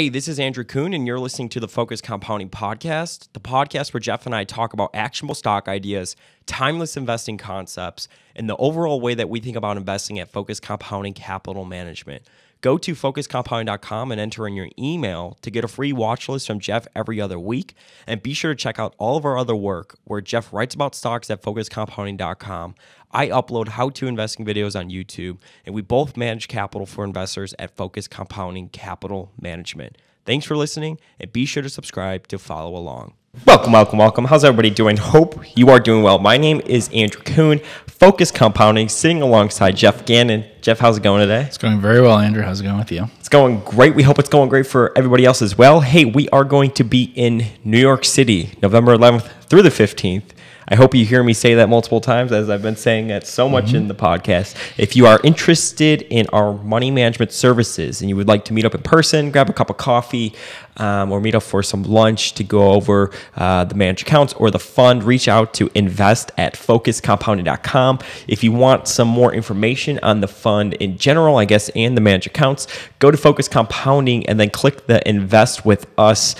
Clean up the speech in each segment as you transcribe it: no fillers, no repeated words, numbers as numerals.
Hey, this is Andrew Kuhn, and you're listening to the Focus Compounding Podcast, the podcast where Jeff and I talk about actionable stock ideas, timeless investing concepts, and the overall way that we think about investing at Focus Compounding Capital Management. Go to focuscompounding.com and enter in your email to get a free watch list from Jeff every other week. And be sure to check out all of our other work where Jeff writes about stocks at focuscompounding.com. I upload how-to investing videos on YouTube, and we both manage capital for investors at Focus Compounding Capital Management. Thanks for listening, and be sure to subscribe to follow along. Welcome, welcome, welcome. How's everybody doing? Hope you are doing well. My name is Andrew Kuhn, Focus Compounding, sitting alongside Jeff Gannon. Jeff, how's it going today? It's going very well, Andrew. How's it going with you? It's going great. We hope it's going great for everybody else as well. Hey, we are going to be in New York City, November 11th through the 15th. I hope you hear me say that multiple times, as I've been saying that so much in the podcast. If you are interested in our money management services and you would like to meet up in person, grab a cup of coffee, or meet up for some lunch to go over the managed accounts or the fund, reach out to invest at focuscompounding.com. If you want some more information on the fund in general, I guess, and the managed accounts, go to Focus Compounding and then click the Invest with Us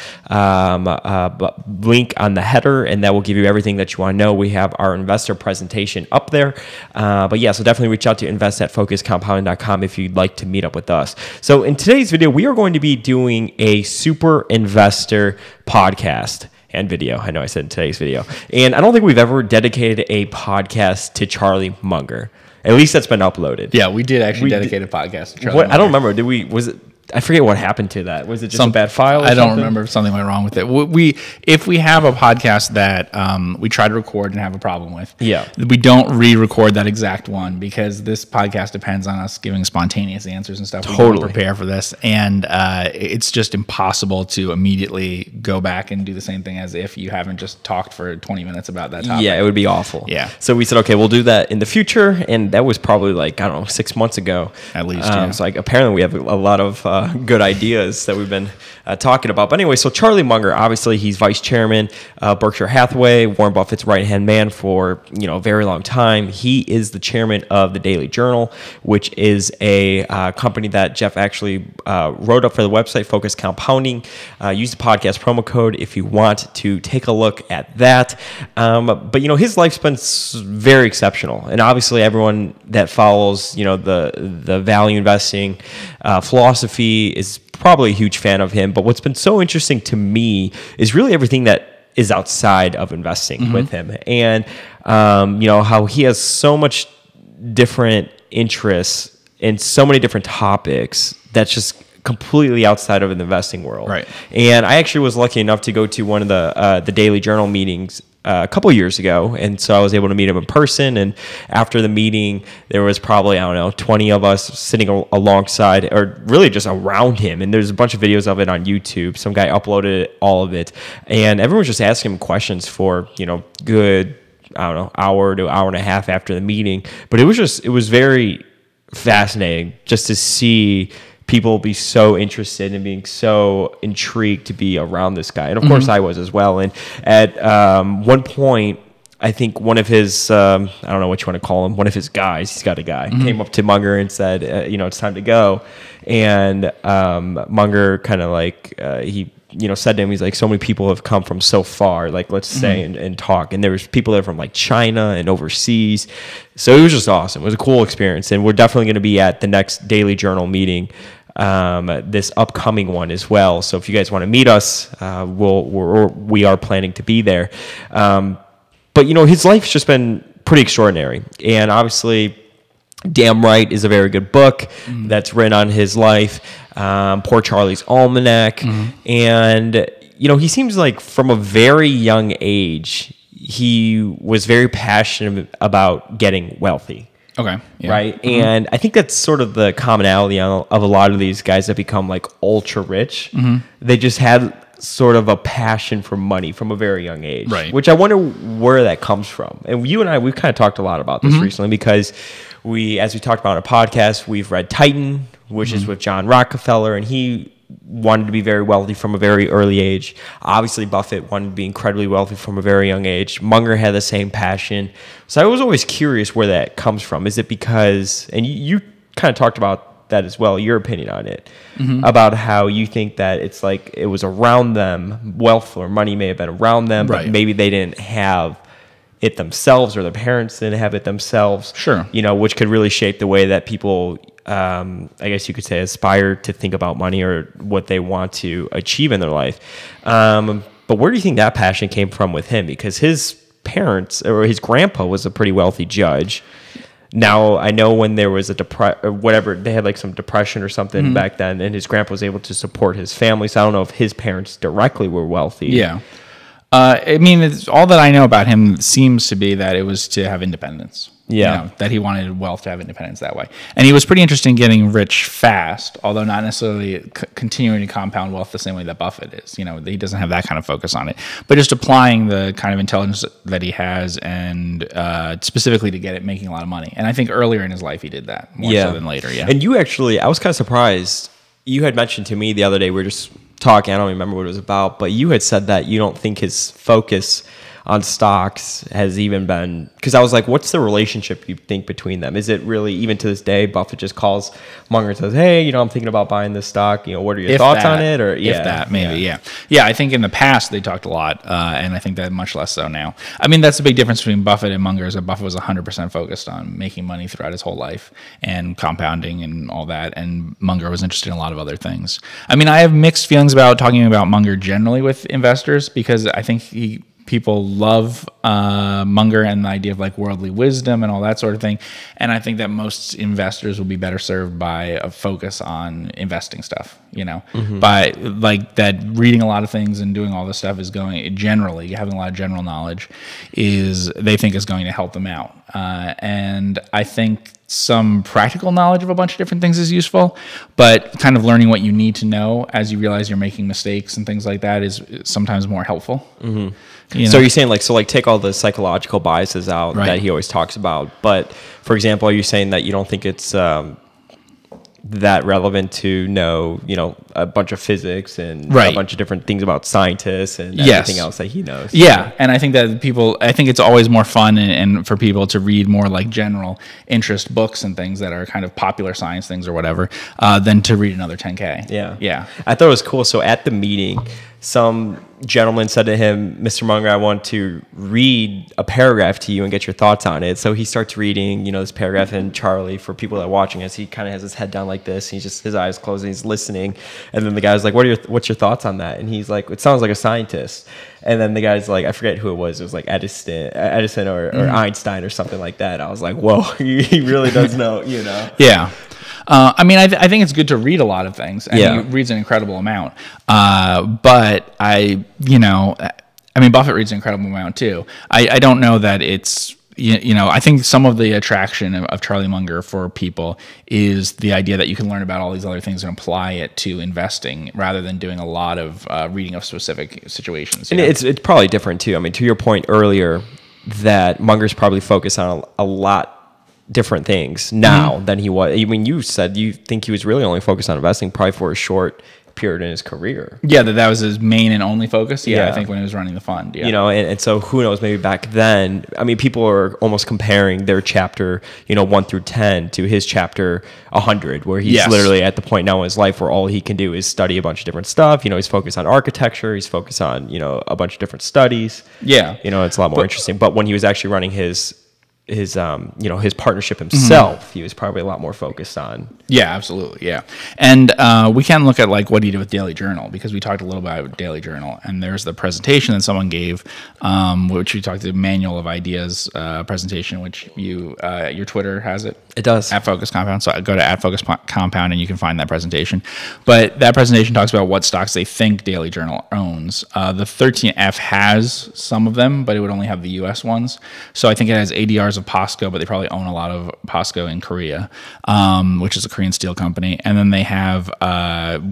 link on the header, and that will give you everything that you want to know. We have our investor presentation up there. But yeah, so definitely reach out to invest at focuscompounding.com if you'd like to meet up with us. So in today's video, we are going to be doing a super investor podcast and video. I know I said in today's video. And I don't think we've ever dedicated a podcast to Charlie Munger. At least that's been uploaded. Yeah, we did actually dedicate a podcast to Charlie Munger. I don't remember. Did we? Was it? I forget what happened to that. Was it just some bad file? I don't remember if something went wrong with it. If we have a podcast that we try to record and have a problem with, we don't re-record that exact one because this podcast depends on us giving spontaneous answers and stuff. Totally. We don't prepare for this. And it's just impossible to immediately go back and do the same thing as if you haven't just talked for 20 minutes about that topic. Yeah, it would be awful. Yeah. So we said, okay, we'll do that in the future. And that was probably like, I don't know, 6 months ago. At least, yeah. So like, apparently we have a lot of... good ideas that we've been talking about. But anyway, so Charlie Munger, obviously he's vice chairman of Berkshire Hathaway, Warren Buffett's right-hand man for, you know, a very long time. He is the chairman of the Daily Journal, which is a company that Jeff actually wrote up for the website, Focus Compounding. Use the podcast promo code if you want to take a look at that. But, you know, his life's been very exceptional. And obviously everyone that follows, you know, the value investing philosophy is probably a huge fan of him. But what's been so interesting to me is really everything that is outside of investing with him. And, you know, how he has so much different interests in so many different topics that's just completely outside of the investing world. Right. And I actually was lucky enough to go to one of the Daily Journal meetings a couple years ago, and so I was able to meet him in person. And after the meeting, there was probably, I don't know, 20 of us sitting alongside, or really just around him. And there's a bunch of videos of it on YouTube. Some guy uploaded all of it, and everyone was just asking him questions for, you know, good, I don't know, hour to hour and a half after the meeting. But it was very fascinating just to see people be so interested and being so intrigued to be around this guy. And of course I was as well. And at one point, I think one of his, I don't know what you want to call him, one of his guys, he's got a guy, came up to Munger and said, you know, it's time to go. And Munger kind of like, he, you know, said to him, he's like, so many people have come from so far, like, let's say and talk. And there was people there from like China and overseas. So it was just awesome. It was a cool experience. And we're definitely going to be at the next Daily Journal meeting, this upcoming one as well. So if you guys want to meet us, we are planning to be there. But, you know, his life's just been pretty extraordinary. And obviously, Damn Right is a very good book that's written on his life. Poor Charlie's Almanac. And, you know, he seems like from a very young age, he was very passionate about getting wealthy. Okay. Yeah. Right. And I think that's sort of the commonality of a lot of these guys that become like ultra rich. They just had sort of a passion for money from a very young age. Right. Which I wonder where that comes from. And you and I, we've kind of talked a lot about this recently because we, as we talked about on a podcast, we've read Titan, which is with John Rockefeller, and he wanted to be very wealthy from a very early age. Obviously, Buffett wanted to be incredibly wealthy from a very young age. Munger had the same passion. So I was always curious where that comes from. Is it because, and you kind of talked about that as well, your opinion on it, about how you think that it's like it was around them, wealth or money may have been around them, but maybe they didn't have it themselves or their parents didn't have it themselves. Sure. You know, which could really shape the way that people, I guess you could say, aspire to think about money or what they want to achieve in their life. But where do you think that passion came from with him? Because his parents or his grandpa was a pretty wealthy judge. Now, I know when there was a they had like some depression or something back then, and his grandpa was able to support his family. So I don't know if his parents directly were wealthy. Yeah. I mean, all that I know about him seems to be that it was to have independence. Yeah. You know, that he wanted wealth to have independence that way. And he was pretty interested in getting rich fast, although not necessarily continuing to compound wealth the same way that Buffett is. You know, he doesn't have that kind of focus on it. But just applying the kind of intelligence that he has and specifically to get it making a lot of money. And I think earlier in his life he did that more so than later. Yeah. And you actually, I was kind of surprised. You had mentioned to me the other day, we were just talking, I don't remember what it was about, but you had said that you don't think his focus on stocks has even been, because I was like, what's the relationship you think between them? Is it really, even to this day, Buffett just calls Munger and says, hey, you know, I'm thinking about buying this stock. You know, what are your thoughts on it? Or if that, maybe, yeah, I think in the past they talked a lot, and I think that much less so now. I mean, that's the big difference between Buffett and Munger is that Buffett was 100% focused on making money throughout his whole life and compounding and all that, and Munger was interested in a lot of other things. I mean, I have mixed feelings about talking about Munger generally with investors because I think people love Munger and the idea of like worldly wisdom and all that sort of thing. And I think that most investors will be better served by a focus on investing stuff, you know, by like that reading a lot of things and doing all this stuff is going generally, having a lot of general knowledge is they think is going to help them out. And I think some practical knowledge of a bunch of different things is useful, but kind of learning what you need to know as you realize you're making mistakes and things like that is sometimes more helpful. You know? So you're saying like take all the psychological biases out that he always talks about. But for example, are you saying that you don't think it's that relevant to know, you know, a bunch of physics and a bunch of different things about scientists and everything else that he knows? Yeah. And I think that people, I think it's always more fun and for people to read more like general interest books and things that are kind of popular science things or whatever, than to read another 10K. Yeah. Yeah. I thought it was cool. So at the meeting, some gentleman said to him, Mr. Munger, I want to read a paragraph to you and get your thoughts on it. So he starts reading, you know, this paragraph, and Charlie, for people that are watching us, he kind of has his head down like this. He's just, his eyes closed, and he's listening. And then the guy's like, what's your thoughts on that? And he's like, it sounds like a scientist. And then the guy's like, I forget who it was like Edison or Einstein or something like that. I was like, whoa, he really does know, you know? Yeah. I mean, I think it's good to read a lot of things, and he reads an incredible amount. But I mean, Buffett reads an incredible amount too. I don't know that it's, you know, I think some of the attraction of Charlie Munger for people is the idea that you can learn about all these other things and apply it to investing rather than doing a lot of reading of specific situations. And it's probably different too. I mean, to your point earlier, that Munger's probably focused on a lot different things now than he was. I mean, you said you think he was really only focused on investing probably for a short period in his career. Yeah, that was his main and only focus. Yeah, I think when he was running the fund. Yeah. You know, and so who knows, maybe back then, I mean, people are almost comparing their chapter, you know, 1 through 10 to his chapter 100, where he's literally at the point now in his life where all he can do is study a bunch of different stuff. You know, he's focused on architecture, he's focused on, you know, a bunch of different studies. Yeah. You know, it's a lot more interesting. But when he was actually running his you know, his partnership himself, he was probably a lot more focused on. Yeah, absolutely. Yeah. And we can look at like what he did with Daily Journal, because we talked a little about Daily Journal, and there's the presentation that someone gave, which we talked to, the Manual of Ideas presentation, which you your Twitter has it. It does. At Focus Compound. So I go to at Focus Compound and you can find that presentation. But that presentation talks about what stocks they think Daily Journal owns. The 13F has some of them, but it would only have the US ones. So I think it has ADRs of POSCO, but they probably own a lot of POSCO in Korea, which is a Korean steel company. And then they have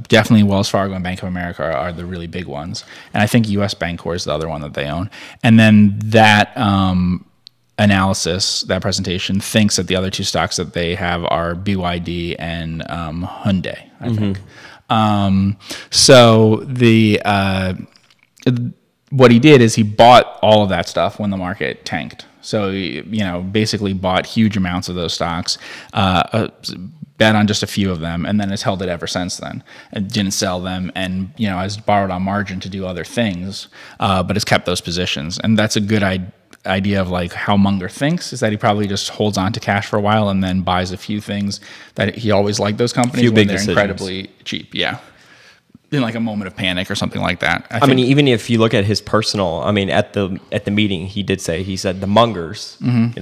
definitely Wells Fargo and Bank of America are the really big ones. And I think U.S. Bancorp is the other one that they own. And then that analysis, that presentation, thinks that the other two stocks that they have are BYD and Hyundai, I think. So the what he did is he bought all of that stuff when the market tanked. So, you know, basically bought huge amounts of those stocks, bet on just a few of them, and then has held it ever since then, and didn't sell them, and has borrowed on margin to do other things, but has kept those positions. And that's a good idea of like how Munger thinks, is that he probably just holds on to cash for a while and then buys a few things that he always liked those companies when they're incredibly cheap. Yeah. In like a moment of panic or something like that. I mean, even if you look at his personal, at the meeting, he did say, he said the Mungers,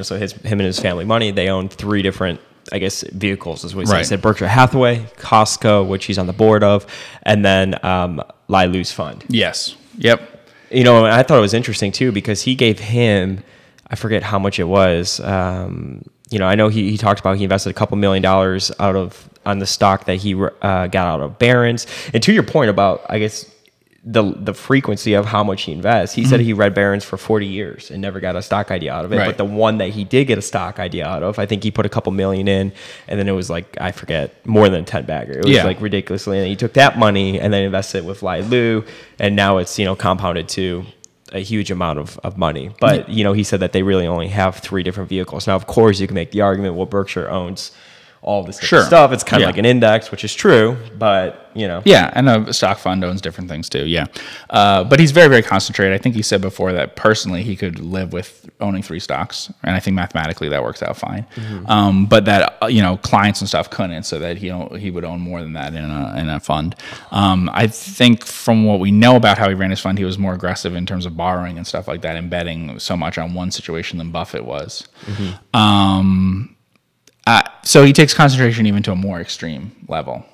so him and his family money, they own three different, I guess, vehicles is what he said. He said Berkshire Hathaway, Costco, which he's on the board of, and then Li Lu's fund. Yes. Yep. And I thought it was interesting too, because he gave him, I forget how much it was. I know he talked about he invested a couple $1 million on the stock that he got out of Barron's. And to your point about, I guess, the frequency of how much he invests, he said he read Barron's for 40 years and never got a stock idea out of it. Right. But the one that he did get a stock idea out of, I think he put a couple million in, and then it was like, I forget, more than a 10-bagger. It was like ridiculously. And he took that money and then invested it with Li Lu, and now it's, compounded to a huge amount of money. But, he said that they really only have three different vehicles. Now, of course, you can make the argument, well, Berkshire owns all this stuff. It's kind of like an index, which is true, but Yeah, and a stock fund owns different things too, but he's very, very concentrated. I think he said before that personally he could live with owning three stocks, and I think mathematically that works out fine. But that, clients and stuff couldn't, so that he would own more than that in a fund. I think from what we know about how he ran his fund, he was more aggressive in terms of borrowing and stuff like that, and betting so much on one situation than Buffett was. So he takes concentration even to a more extreme level,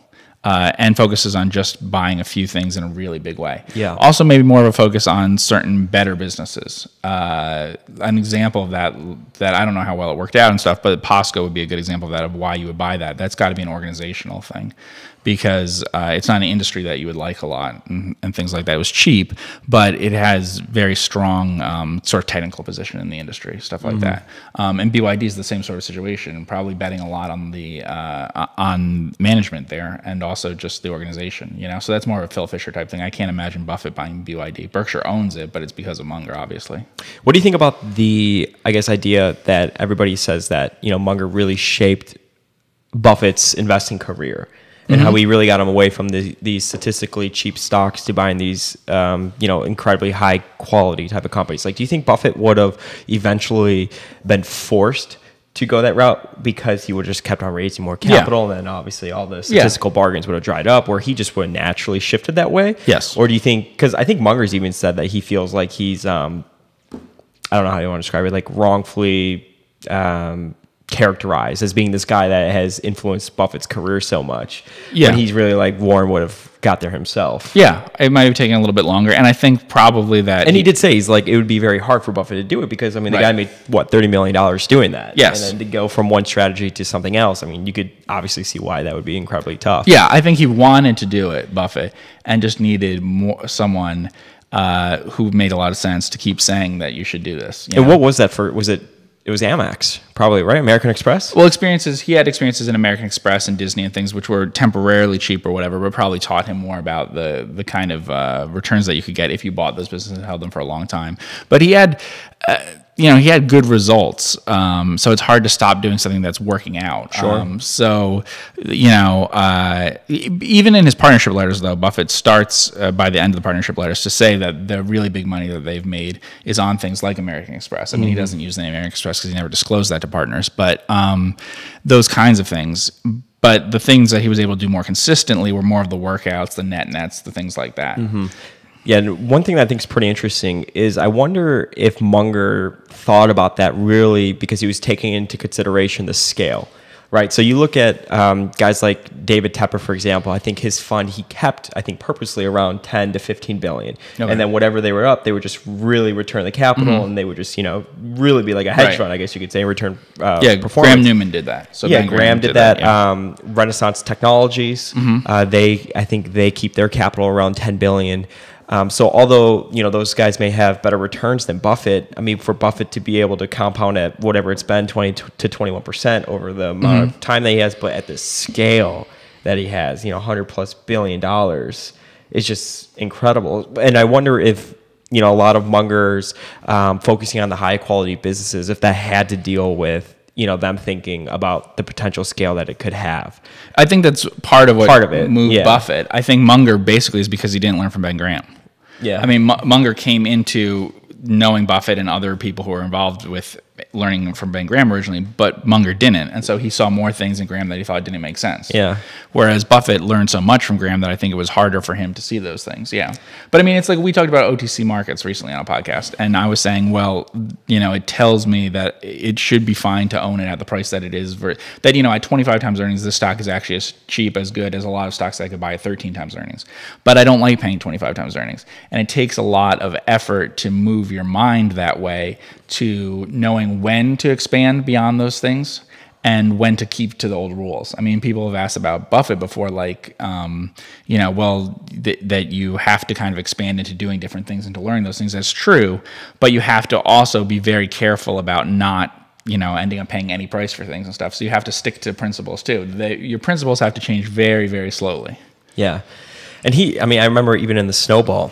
and focuses on just buying a few things in a really big way. Yeah. Also, maybe more of a focus on certain better businesses. An example of that I don't know how well it worked out and stuff, but POSCO would be a good example of that, of why you would buy that. That's got to be an organizational thing, because it's not an industry that you would like a lot and things like that. It was cheap, but it has very strong sort of technical position in the industry, stuff like that. And BYD is the same sort of situation, probably betting a lot on the on management there, and also just the organization. So that's more of a Phil Fisher type thing. I can't imagine Buffett buying BYD. Berkshire owns it, but it's because of Munger, obviously. What do you think about the, I guess, idea that everybody says that Munger really shaped Buffett's investing career? And how he really got him away from these statistically cheap stocks to buying these, incredibly high quality type of companies. Like, do you think Buffett would have eventually been forced to go that route because he would have just kept on raising more capital, and then obviously all the statistical bargains would have dried up, or he just would have naturally shifted that way? Yes. Or do you think, because I think Munger's even said that he feels like he's, I don't know how you want to describe it, like wrongfully characterized as being this guy that has influenced Buffett's career so much. Yeah. And he's really like, Warren would have got there himself. Yeah. It might have taken a little bit longer. And I think probably that... And he did say, he's like, it would be very hard for Buffett to do it, because, the guy made, what, $30 million doing that? Yes. And then to go from one strategy to something else, you could obviously see why that would be incredibly tough. Yeah. I think he wanted to do it, Buffett, and just needed more someone who made a lot of sense to keep saying that you should do this. And what was that for? Was it... It was Amex, probably, right? American Express? Well, he had experiences in American Express and Disney and things, which were temporarily cheap or whatever, but probably taught him more about the kind of returns that you could get if you bought those businesses and held them for a long time. But he had, he had good results. So it's hard to stop doing something that's working out. Sure. Even in his partnership letters, though, Buffett starts by the end of the partnership letters to say that the really big money that they've made is on things like American Express. He doesn't use the name American Express because he never disclosed that to partners, but those kinds of things. But the things that he was able to do more consistently were more of the workouts, the nets, the things like that. Yeah, and one thing that I think is pretty interesting is I wonder if Munger thought about that really because he was taking into consideration the scale, right? So you look at guys like David Tepper, for example. I think his fund he kept, purposely around 10 to 15 billion. And then whatever they were up, they would just really return the capital, and they would just, really be like a hedge fund, I guess you could say, return performance. Graham Newman did that. So Ben Graham did that. Renaissance Technologies, I think they keep their capital around 10 billion. So although, those guys may have better returns than Buffett, for Buffett to be able to compound at whatever it's been, 20 to 21% over the amount of time that he has, but at the scale that he has, $100+ billion, it's just incredible. And I wonder if, a lot of Mungers focusing on the high quality businesses, if that had to deal with you know, them thinking about the potential scale that it could have. I think that's part of it moved Buffett. I think Munger basically is because he didn't learn from Ben Graham. Yeah. I mean, Munger came into knowing Buffett and other people who were involved with learning from Ben Graham originally, but Munger didn't. And so he saw more things in Graham that he thought didn't make sense. Yeah. Whereas Buffett learned so much from Graham that I think it was harder for him to see those things. Yeah. But I mean, it's like we talked about OTC Markets recently on a podcast, and I was saying, well, you know, it tells me that it should be fine to own it at the price that it is. That, you know, at 25 times earnings, this stock is actually as cheap, as good as a lot of stocks that I could buy at 13 times earnings. But I don't like paying 25 times earnings. And it takes a lot of effort to move your mind that way to knowing when to expand beyond those things and when to keep to the old rules. I mean, people have asked about Buffett before, like, you know, well, that you have to kind of expand into doing different things and to learning those things. That's true, but you have to also be very careful about not, you know, ending up paying any price for things and stuff. So you have to stick to principles too. Your principles have to change very, very slowly. Yeah. And I remember even in the Snowball,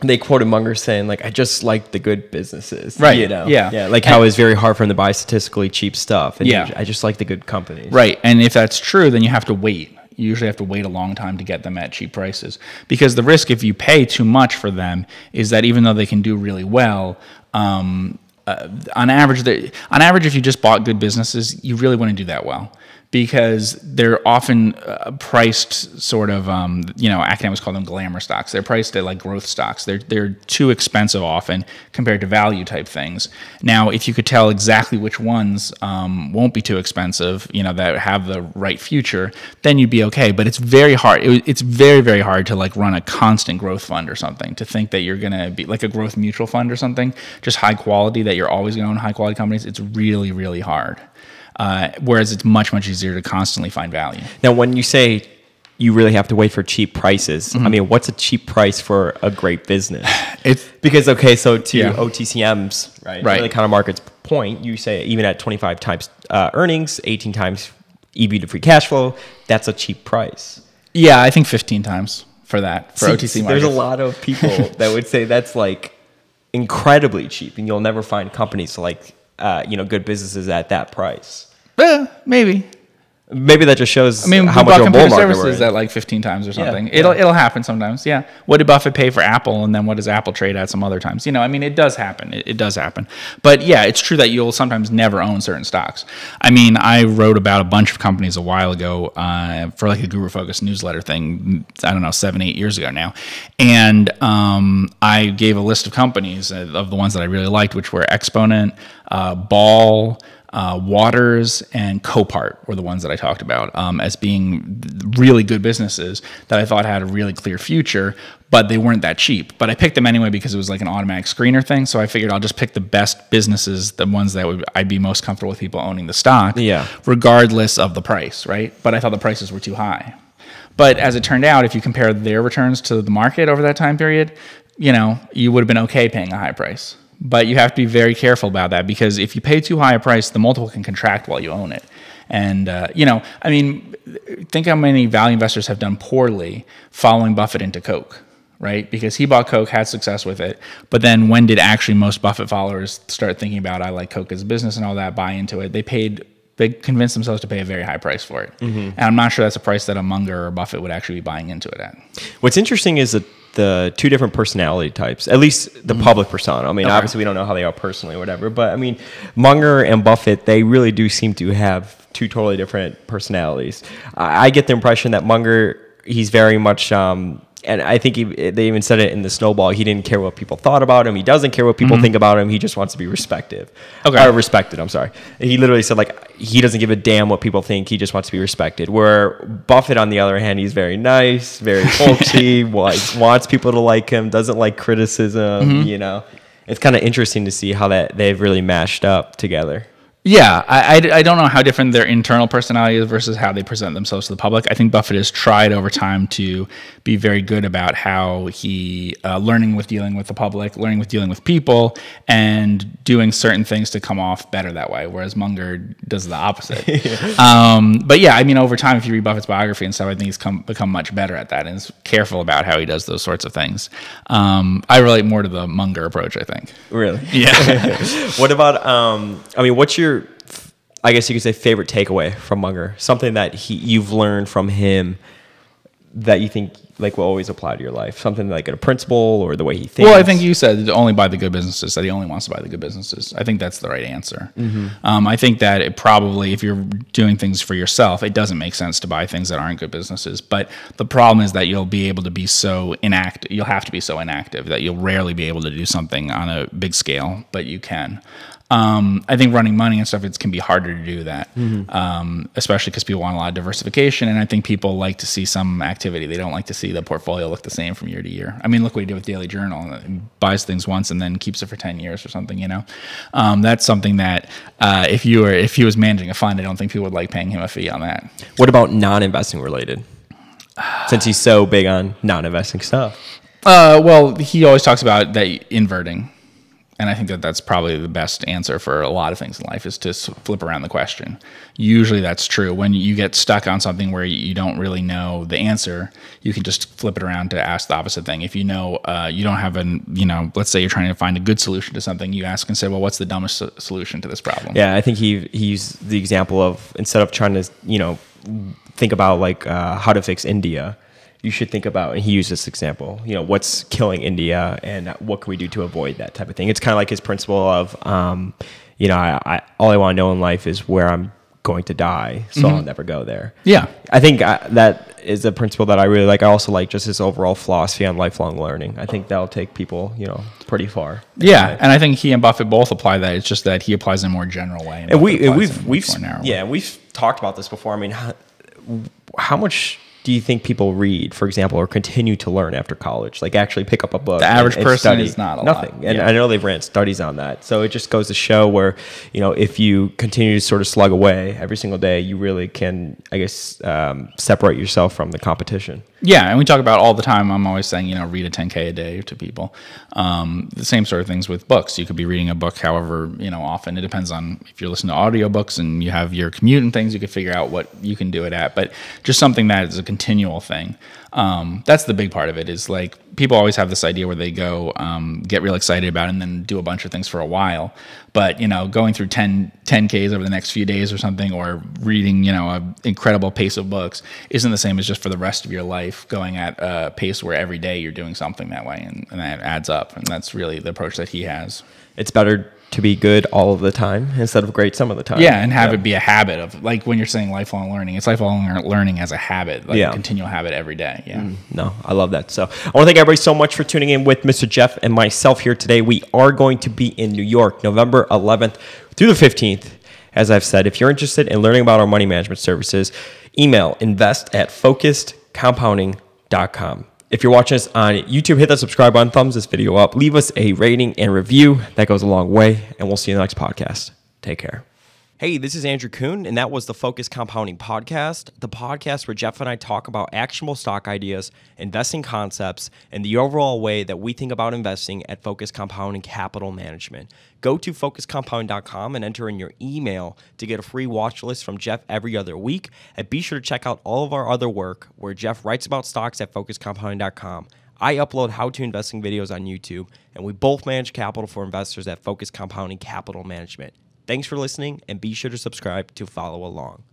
they quoted Munger saying, like, I just like the good businesses. Right. You know? Yeah. Yeah. Like how it's very hard for them to buy statistically cheap stuff. And yeah. I just like the good companies. Right. And if that's true, then you have to wait. You usually have to wait a long time to get them at cheap prices, because the risk if you pay too much for them is that even though they can do really well, on average, if you just bought good businesses, you really wouldn't do that well, because they're often priced sort of, you know, academics call them glamour stocks. They're priced at like growth stocks. They're too expensive often compared to value type things. Now, if you could tell exactly which ones won't be too expensive, you know, that have the right future, then you'd be okay. But it's very hard. It's very, very hard to like run a constant growth fund or something, to think that you're going to be like a growth mutual fund or something, just high quality, that you're always going to own high quality companies. It's really, really hard. Whereas it's much, much easier to constantly find value. Now, when you say you really have to wait for cheap prices, I mean, what's a cheap price for a great business? OTCM's, right? The counter market's point, you say even at 25 times earnings, 18 times EV to free cash flow, that's a cheap price. Yeah, I think 15 times for that, for OTC Markets. There's a lot of people that would say that's like incredibly cheap, and you'll never find companies like... you know, good businesses at that price. Yeah, maybe that just shows. I mean, how much of a bull market we're in. At like 15 times or something. Yeah, it'll happen sometimes. Yeah. What did Buffett pay for Apple, and then what does Apple trade at some other times? You know, I mean, it does happen. It does happen. But yeah, it's true that you'll sometimes never own certain stocks. I mean, I wrote about a bunch of companies a while ago for like a Guru Focus newsletter thing. I don't know, 7-8 years ago now, and I gave a list of companies of the ones that I really liked, which were Exponent, Ball, Waters, and Copart were the ones that I talked about as being really good businesses that I thought had a really clear future, but they weren't that cheap. But I picked them anyway because it was like an automatic screener thing, so I figured I'll just pick the best businesses, the ones that I'd be most comfortable with people owning the stock, regardless of the price, right? But I thought the prices were too high. But as it turned out, if you compare their returns to the market over that time period, you know, you would have been okay paying a high price. But you have to be very careful about that, because if you pay too high a price, the multiple can contract while you own it. And, you know, I mean, think how many value investors have done poorly following Buffett into Coke, right? Because he bought Coke, had success with it. But then when did actually most Buffett followers start thinking about, I like Coke as a business and all that, buy into it? They convinced themselves to pay a very high price for it. And I'm not sure that's a price that a Munger or Buffett would actually be buying into it at. What's interesting is that the two different personality types, at least the public persona. I mean, obviously we don't know how they are personally or whatever, but I mean, Munger and Buffett, they really do seem to have two totally different personalities. I get the impression that Munger, he's very much, and I think they even said it in the Snowball, he didn't care what people thought about him. He doesn't care what people think about him. He just wants to be respected. He literally said, like, he doesn't give a damn what people think. He just wants to be respected. Where Buffett, on the other hand, he's very nice, very folksy, wants people to like him, doesn't like criticism, you know. It's kind of interesting to see how that they've really mashed up together. Yeah, I don't know how different their internal personality is versus how they present themselves to the public. I think Buffett has tried over time to be very good about how he learning with dealing with the public, learning with dealing with people, and doing certain things to come off better that way, whereas Munger does the opposite. But yeah, I mean, over time, if you read Buffett's biography and stuff, I think he's become much better at that and is careful about how he does those sorts of things. I relate more to the Munger approach, I think. Really? Yeah. What about, I mean, what's your I guess you could say, favorite takeaway from Munger? Something that you've learned from him that you think like will always apply to your life? Something like a principle or the way he thinks? Well, I think you said only buy the good businesses, that he only wants to buy the good businesses. I think that's the right answer. Mm-hmm. I think that it probably, if you're doing things for yourself, it doesn't make sense to buy things that aren't good businesses. But the problem is that you'll be able to be so inactive, you'll have to be so inactive that you'll rarely be able to do something on a big scale, but you can. I think running money and stuff, it can be harder to do that, mm-hmm. Especially because people want a lot of diversification. And I think people like to see some activity. They don't like to see the portfolio look the same from year to year. I mean, look what he did with Daily Journal. He buys things once and then keeps it for 10 years or something, you know. That's something that if he was managing a fund, I don't think people would like paying him a fee on that. What about non-investing related? Since he's so big on non-investing stuff. Well, he always talks about that inverting. And I think that that's probably the best answer for a lot of things in life, is to flip around the question. Usually that's true. When you get stuck on something where you don't really know the answer, you can just flip it around to ask the opposite thing. If you know you don't have an, you know, let's say you're trying to find a good solution to something, you ask and say, well, what's the dumbest solution to this problem? Yeah, I think he used the example of, instead of trying to, you know, think about like how to fix India, you should think about, and he used this example, you know, what's killing India and what can we do to avoid that type of thing? It's kind of like his principle of, you know, all I want to know in life is where I'm going to die, so mm-hmm. I'll never go there. Yeah. I think that is a principle that I really like. I also like just his overall philosophy on lifelong learning. I think that'll take people, you know, pretty far. Yeah, and I think he and Buffett both apply that. It's just that he applies in a more general way. And we've talked about this before. I mean, how much do you think people read, for example, or continue to learn after college? Like actually pick up a book. The average person is not a lot. Nothing. And I know they've ran studies on that. So it just goes to show where, you know, if you continue to sort of slug away every single day, you really can, I guess, separate yourself from the competition. Yeah, and we talk about all the time, I'm always saying, you know, read a 10K a day to people. The same sort of things with books. You could be reading a book however, you know, often. It depends on if you're listening to audiobooks and you have your commute and things, you could figure out what you can do it at. But just something that is a continual thing. That's the big part of it, is like people always have this idea where they go get real excited about it and then do a bunch of things for a while. But, you know, going through 10Ks over the next few days or something, or reading, you know, an incredible pace of books isn't the same as just for the rest of your life going at a pace where every day you're doing something that way, and that adds up. And that's really the approach that he has. It's better to be good all of the time instead of great some of the time. Yeah, and have it be a habit of, like when you're saying lifelong learning, it's lifelong learning as a habit, like a continual habit every day. Yeah. No, I love that. So I want to thank everybody so much for tuning in with Mr. Jeff and myself here today. We are going to be in New York, November 11th through the 15th. As I've said, if you're interested in learning about our money management services, email invest@focusedcompounding.com. If you're watching us on YouTube, hit that subscribe button, thumbs this video up, leave us a rating and review. That goes a long way, and we'll see you in the next podcast. Take care. Hey, this is Andrew Kuhn, and that was the Focus Compounding Podcast, the podcast where Jeff and I talk about actionable stock ideas, investing concepts, and the overall way that we think about investing at Focus Compounding Capital Management. Go to focuscompound.com and enter in your email to get a free watch list from Jeff every other week. And be sure to check out all of our other work where Jeff writes about stocks at focuscompounding.com. I upload how-to investing videos on YouTube, and we both manage capital for investors at Focus Compounding Capital Management. Thanks for listening, and be sure to subscribe to follow along.